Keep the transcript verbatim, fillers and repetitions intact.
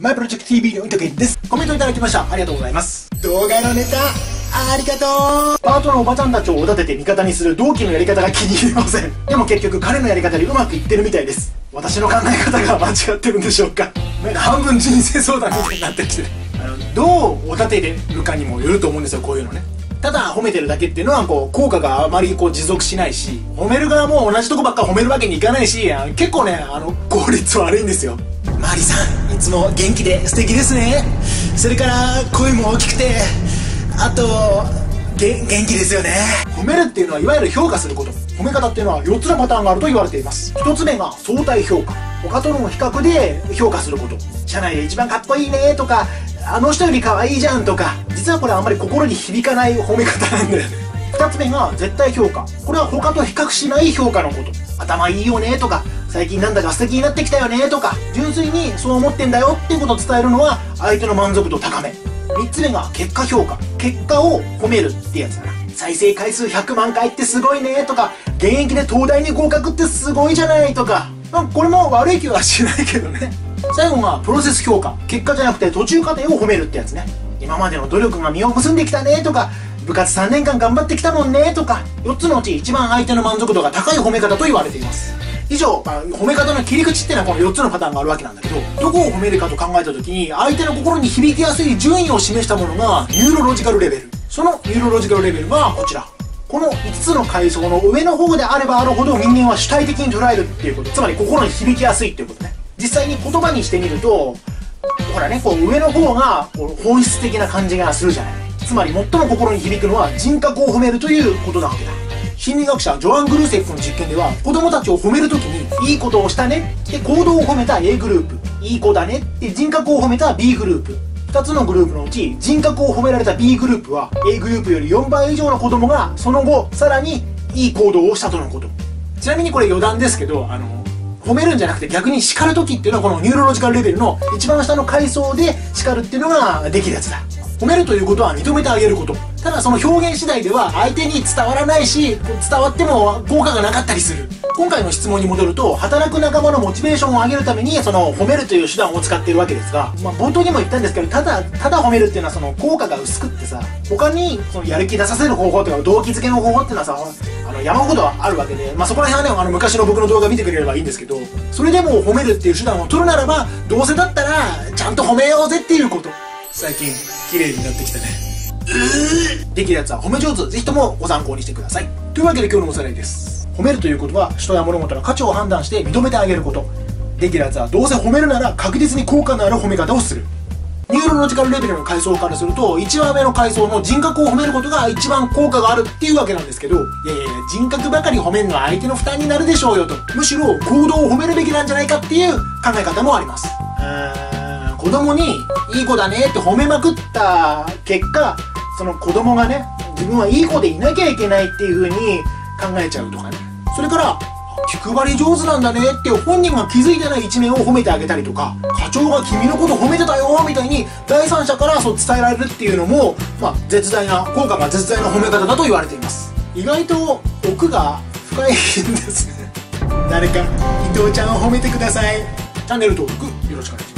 マイプロジェクト ティーブイ のウントケンです。コメントいただきました。ありがとうございます。動画のネタありがとう。パートのおばちゃんたちをおだてて味方にする同期のやり方が気に入りません。でも結局彼のやり方でうまくいってるみたいです。私の考え方が間違ってるんでしょうか。なんか半分人生相談みたいになってきてる。あのどうおだてるかにもよると思うんですよ、こういうのね。ただ褒めてるだけっていうのはこう効果があまりこう持続しないし、褒める側も同じとこばっか褒めるわけにいかないし、結構ねあの効率悪いんですよ。マリさんいつも元気で素敵ですね。それから声も大きくて、あとげ元気ですよね。褒めるっていうのはいわゆる評価すること。褒め方っていうのはよっつのパターンがあると言われています。ひとつめが相対評価、他との比較で評価すること。社内で一番かっこいいねとか、あの人より可愛いじゃんとか。実はこれあんまり心に響かない褒め方なんだよね。ふたつめが絶対評価、これは他と比較しない評価のこと。頭いいよねとか、最近なんだか素敵になってきたよねとか、純粋にそう思ってんだよっていうことを伝えるのは相手の満足度高め。みっつめが結果評価、結果を褒めるってやつだな。再生回数ひゃくまんかいってすごいねとか、現役で東大に合格ってすごいじゃないとか、まあ、これも悪い気はしないけどね。最後がプロセス評価、結果じゃなくて途中過程を褒めるってやつね。今までの努力が実を結んできたねとか、部活さんねんかん頑張ってきたもんねとか。よっつのうち一番相手の満足度が高い褒め方と言われています。以上、まあ、褒め方の切り口っていうのはこのよっつのパターンがあるわけなんだけど、どこを褒めるかと考えた時に相手の心に響きやすい順位を示したものがニューロロジカルレベル。そのニューロロジカルレベルがこちら。このいつつの階層の上の方であればあるほど人間は主体的に捉えるっていうこと、つまり心に響きやすいっていうことね。実際に言葉にしてみると、ほらね、こう上の方がこう本質的な感じがするじゃない。つまり最も心に響くのは人格を褒めるということなわけだ。心理学者ジョアン・グルーセックの実験では、子供たちを褒めるときにいいことをしたねって行動を褒めた A グループ、いい子だねって人格を褒めた B グループ、ふたつのグループのうち人格を褒められた B グループは A グループよりよんばい以上の子供がその後さらにいい行動をしたとのこと。ちなみにこれ余談ですけど、あの褒めるんじゃなくて逆に叱るときっていうのはこのニューロロジカルレベルの一番下の階層で叱るっていうのができるやつだ。褒めるということは認めてあげること。ただその表現次第では相手に伝わらないし、伝わっても効果がなかったりする。今回の質問に戻ると、働く仲間のモチベーションを上げるためにその褒めるという手段を使っているわけですが、まあ、冒頭にも言ったんですけど、ただただ褒めるっていうのはその効果が薄くってさ、他にそのやる気出させる方法とか動機づけの方法っていうのはさ、あの山ほどあるわけで、まあ、そこら辺はねあの昔の僕の動画見てくれればいいんですけど、それでも褒めるっていう手段を取るならば、どうせだったらちゃんと褒めようぜっていうこと。最近綺麗になってきたね。できるやつは褒め上手。ぜひともご参考にしてください。というわけで今日のおさらいです。褒めるということは人や物事の価値を判断して認めてあげること。できるやつはどうせ褒めるなら確実に効果のある褒め方をする。ニューロロジカルレベルの階層からすると、一番上の階層の人格を褒めることが一番効果があるっていうわけなんですけど、いやいやいや、人格ばかり褒めるのは相手の負担になるでしょうよと。むしろ行動を褒めるべきなんじゃないかっていう考え方もあります。子供にいい子だねって褒めまくった結果、その子供がね、自分はいい子でいなきゃいけないっていう風に考えちゃうとかね。それから気配り上手なんだねって本人が気づいてない一面を褒めてあげたりとか、課長が君のこと褒めてたよみたいに第三者からそう伝えられるっていうのも、まあ、絶大な効果が絶大な褒め方だと言われています。意外と奥が深いんですね。誰か伊藤ちゃんを褒めてください。チャンネル登録よろしくお願いします。